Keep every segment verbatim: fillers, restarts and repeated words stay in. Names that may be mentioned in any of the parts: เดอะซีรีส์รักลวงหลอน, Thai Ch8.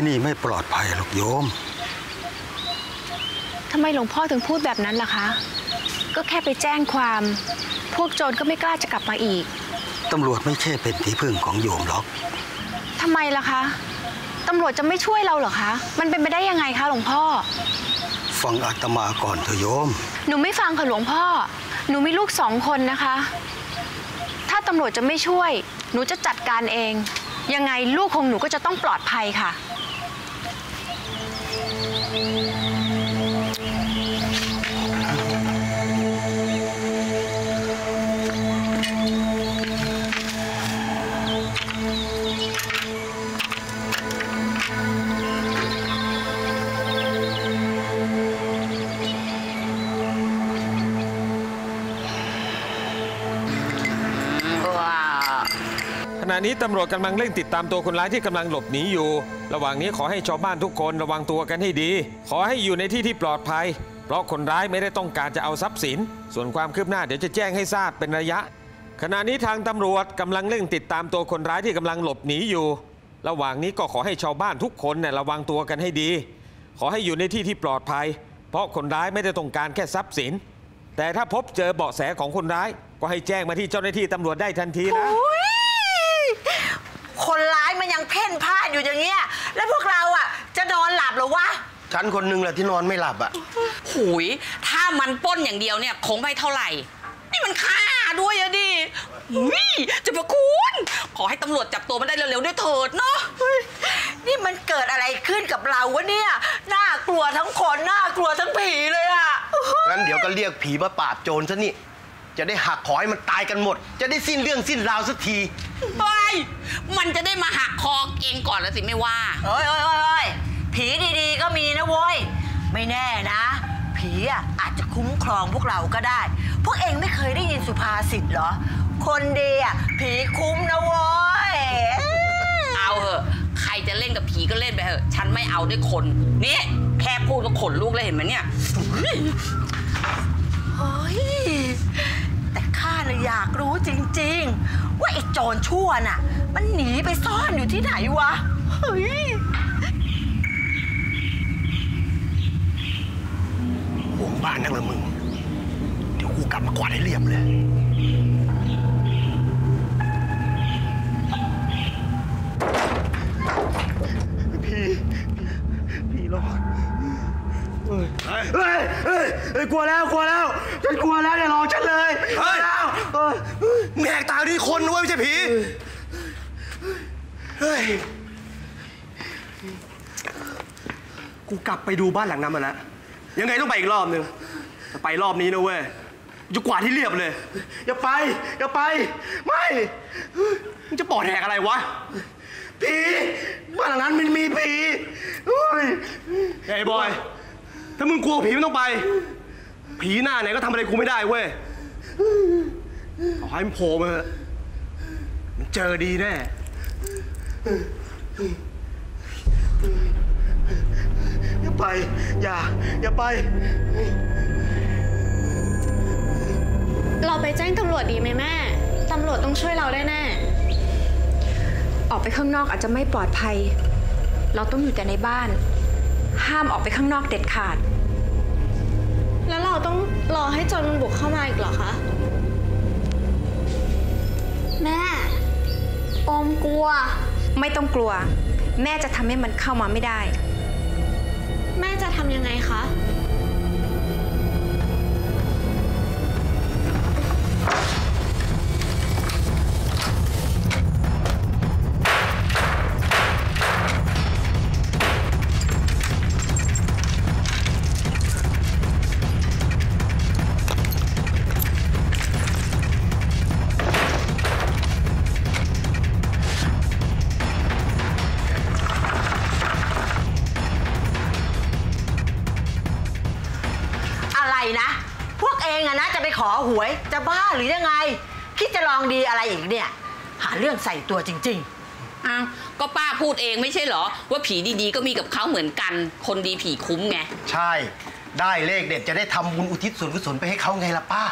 ที่นี่ไม่ปลอดภัยหรอกโยมทำไมหลวงพ่อถึงพูดแบบนั้นล่ะคะก็แค่ไปแจ้งความพวกโจรก็ไม่กล้าจะกลับมาอีกตำรวจไม่ใช่เป็นที่พึ่งของโยมหรอกทำไมล่ะคะตำรวจจะไม่ช่วยเราหรอคะมันเป็นไปได้ยังไงคะหลวงพ่อฟังอาตมาก่อนเถอะโยมหนูไม่ฟังค่ะหลวงพ่อหนูมีลูกสองคนนะคะถ้าตำรวจจะไม่ช่วยหนูจะจัดการเองยังไงลูกของหนูก็จะต้องปลอดภัยค่ะขณะนี้ตำรวจกำลังเร่งติดตามตัวคนร้ายที่กำลังหลบหนีอยู่ระหว่างนี้ขอให้ชาวบ้านทุกคนระวังตัวกันให้ดีขอให้อยู่ในที่ที่ปลอดภัยเพราะคนร้ายไม่ได้ต้องการจะเอาทรัพย์สินส่วนความคืบหน้าเดี๋ยวจะแจ้งให้ทราบเป็นระยะขณะนี้ทางตำรวจกำลังเร่งติดตามตัวคนร้ายที่กำลังหลบหนีอยู่ระหว่างนี้ก็ขอให้ชาวบ้านทุกคนเนี่ยระวังตัวกันให้ดีขอให้อยู่ในที่ที่ปลอดภัยเพราะคนร้ายไม่ได้ต้องการแค่ทรัพย์สินแต่ถ้าพบเจอเบาะแสของคนร้ายก็ให้แจ้งมาที่เจ้าหน้าที่ตำรวจได้ทันทีนะคนร้ายมันยังเพ่นพ่านอยู่อย่างเงี้ยแล้วพวกเราอ่ะจะนอนหลับหรอวะฉันคนนึงแหละที่นอนไม่หลับอ่ะหุยถ้ามันป้นอย่างเดียวเนี่ยคงไม่เท่าไหร่นี่มันฆ่าด้วยอะดินี่จะประคุณขอให้ตำรวจจับตัวมันได้เร็วๆด้วยเถิดเนาะนี่มันเกิดอะไรขึ้นกับเราวะเนี่ยน่ากลัวทั้งคนน่ากลัวทั้งผีเลยอ่ะงั้นเดี๋ยวก็เรียกผีมาปราบโจรซะนี่จะได้หักคอให้มันตายกันหมดจะได้สิ้นเรื่องสิ้นราวสักทีไปมันจะได้มาหักคอเองก่อนแล้วสิไม่ว่าเอ้ยเอ้ยเอ้ยผีดีๆก็มีนะโว้ยไม่แน่นะผีอ่ะอาจจะคุ้มครองพวกเราก็ได้พวกเองไม่เคยได้ยินสุภาษิตเหรอคนดีอ่ะผีคุ้มนะโว้ยเอาเหอะใครจะเล่นกับผีก็เล่นไปเหอะฉันไม่เอาด้วยคนนี่แค่พูดก็ขนลุกเลยเห็นไหมเนี่ยเฮ้ยแต่ข้าเลยอยากรู้จริงๆว่าไอ้โจรชั่วน่ะมันหนีไปซ่อนอยู่ที่ไหนวะเฮ้ยห่วงบ้านนั่งละมึงเดี๋ยวกูกลับมากวาดให้เรียบเลยพี่พี่รอดเฮ้ยเฮ้ยเฮ้ยกลัวแล้วกลัวแล้วฉันกลัวแล้วอย่าหลอกฉันเลยเฮ้ยแหกตาดีคนด้วยไม่ใช่ผีเฮ้ยกูกลับไปดูบ้านหลังนั้นมาแล้วยังไงต้องไปอีกรอบหนึ่งจะไปรอบนี้นะเว้ยจะกวาดที่เรียบเลยอย่าไปอย่าไปไม่มึงจะปอดแหกอะไรวะผีบ้านหลังนั้นมันมีผีไอ้บอยถ้ามึงกลัวผีไม่ต้องไปผีหน้าไหนก็ทำอะไรกูไม่ได้เว้ยขอให้มันโผล่มามันเจอดีแน่อย่าไปอย่าอย่าไปเราไปแจ้งตำรวจดีไหมแม่ตำรวจต้องช่วยเราได้แน่ออกไปข้างนอกอาจจะไม่ปลอดภัยเราต้องอยู่แต่ในบ้านห้ามออกไปข้างนอกเด็ดขาดแล้วเราต้องรอให้โจรมันบุกเข้ามาอีกเหรอคะแม่อมกลัวไม่ต้องกลัวแม่จะทำให้มันเข้ามาไม่ได้แม่จะทำยังไงคะหวยจะบ้าหรือยังไงคิดจะลองดีอะไรอีกเนี่ยหาเรื่องใส่ตัวจริงๆอ้าวก็ป้าพูดเองไม่ใช่เหรอว่าผีดีๆก็มีกับเขาเหมือนกันคนดีผีคุ้มไงใช่ได้เลขเด็ดจะได้ทำบุญอุทิศส่วนกุศลไปให้เขาไงล่ะป้า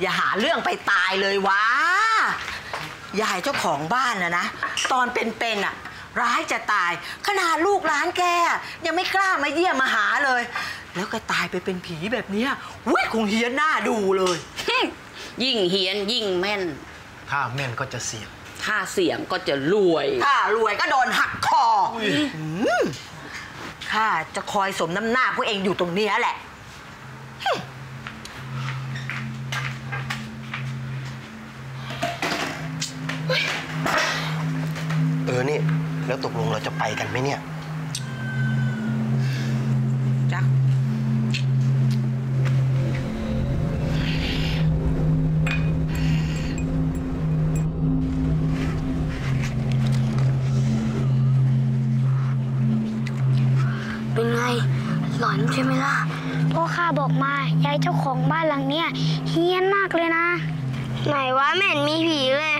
อย่าหาเรื่องไปตายเลยวะยายเจ้าของบ้านนะนะตอนเป็นๆอ่ะ ร้ายจะตายขนาดลูกหลานแกยังไม่กล้ามาเยี่ยมมาหาเลยแล้วก็ตายไปเป็นผีแบบนี้อุ้ยคงเฮี้ยนหน้าดูเลยยิ่งเฮี้ยนยิ่งแม่นถ้าแม่นก็จะเสี่ยงถ้าเสี่ยงก็จะรวยถ้ารวยก็โดนหักคอข้าจะคอยสมน้ำหน้าพวกเองอยู่ตรงนี้แหละเออนี่แล้วตกลงเราจะไปกันไหมเนี่ยจักเป็นไงหลอนใช่ไหมล่ะพ่อข้าบอกมายายเจ้าของบ้านหลังเนี้ยเฮี้ยนมากเลยนะไหนวะไม่เห็นมีผีเลย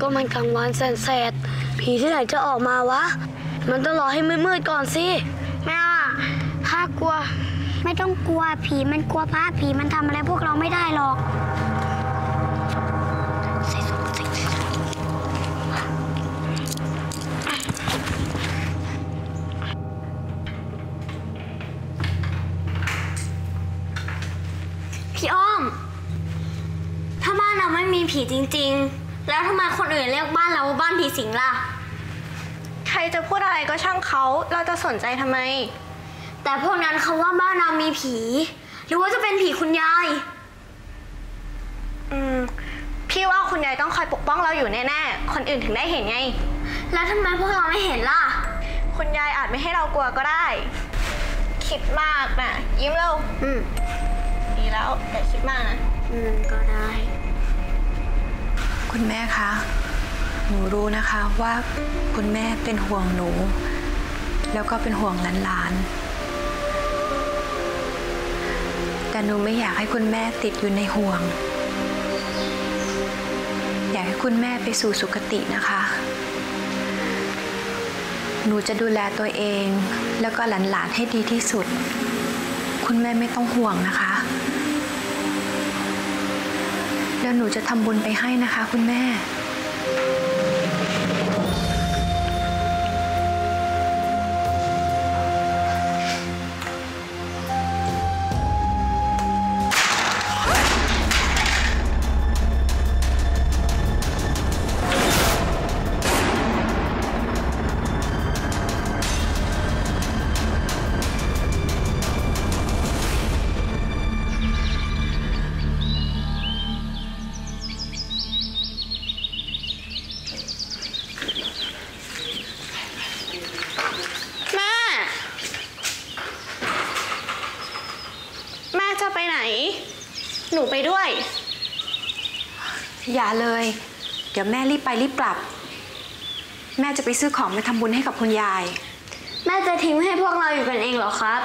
ก็มันกลางวันแสดผีที่ไหนจะออกมาวะมันต้องรอให้มืดๆก่อนสิแม่ข้ากลัวไม่ต้องกลัวผีมันกลัวพระผีมันทำอะไรพวกเราไม่ได้หรอกพี่อ้อมถ้าบ้านเราไม่มีผีจริงๆแล้วทำไมคนอื่นเรียกบ้านเราว่าบ้านผีสิงล่ะใครจะพูดอะไรก็ช่างเขาเราจะสนใจทำไมแต่พวกนั้นเขาว่าบ้านเรามีผีหรือว่าจะเป็นผีคุณยายอืมพี่ว่าคุณยายต้องคอยปกป้องเราอยู่แน่ๆคนอื่นถึงได้เห็นไงแล้วทำไมพวกเราไม่เห็นล่ะคุณยายอาจไม่ให้เรากลัวก็ได้คิดมากนะยิ้มเร็วอืมดีแล้วแต่คิดมากนะอืมก็ได้คุณแม่คะหนูรู้นะคะว่าคุณแม่เป็นห่วงหนูแล้วก็เป็นห่วงหลานๆแต่หนูไม่อยากให้คุณแม่ติดอยู่ในห่วงอยากให้คุณแม่ไปสู่สุคตินะคะหนูจะดูแลตัวเองแล้วก็หลานๆให้ดีที่สุดคุณแม่ไม่ต้องห่วงนะคะแล้วหนูจะทำบุญไปให้นะคะคุณแม่หนูไปด้วยอย่าเลยเดี๋ยวแม่รีบไปรีบกลับแม่จะไปซื้อของไปทำบุญให้กับคุณยายแม่จะทิ้งให้พวกเราอยู่กันเองเหรอครับ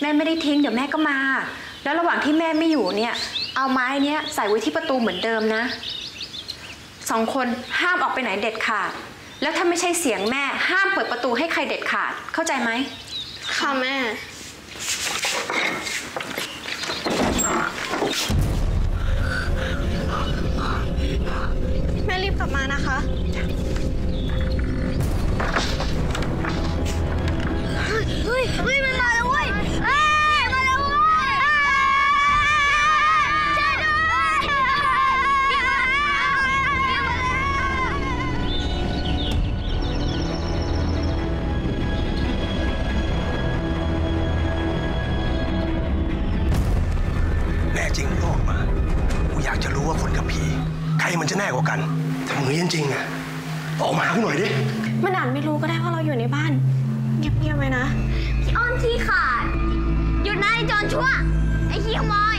แม่ไม่ได้ทิ้งเดี๋ยวแม่ก็มาแล้วระหว่างที่แม่ไม่อยู่เนี่ยเอาไม้เนี้ยใส่ไว้ที่ประตูเหมือนเดิมนะสองคนห้ามออกไปไหนเด็ดขาดแล้วถ้าไม่ใช่เสียงแม่ห้ามเปิดประตูให้ใครเด็ดขาดเข้าใจไหมค่ะแม่แม่รีบกลับมานะคะเฮ้ยเฮ้ยมันมาแล้วเว้ยเอ้ยมาแล้วเว้ยช่วยด้วยแน่จริงออกมากูอยากจะรู้ว่าคนกับผีใครมันจะแน่กว่ากันถ้ามึงจริงๆนะออกมาหน่อยดิมันอาจไม่รู้ก็ได้เพราะเราอยู่ในบ้านเงียบๆไว้นะพี่อ้อมที่ขาดหยุดนายจอนชั่วไอ้ขี้ขโมย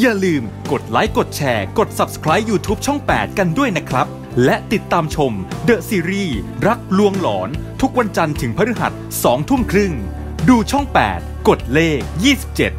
อย่าลืมกดไลค์กดแชร์กด ซับสไครบ์ ยูทูบ ช่องแปดกันด้วยนะครับและติดตามชม The Series รักลวงหลอนทุกวันจันทร์ถึงพฤหัสสองทุ่มครึ่งดูช่องแปดกดเลขยี่สิบเจ็ด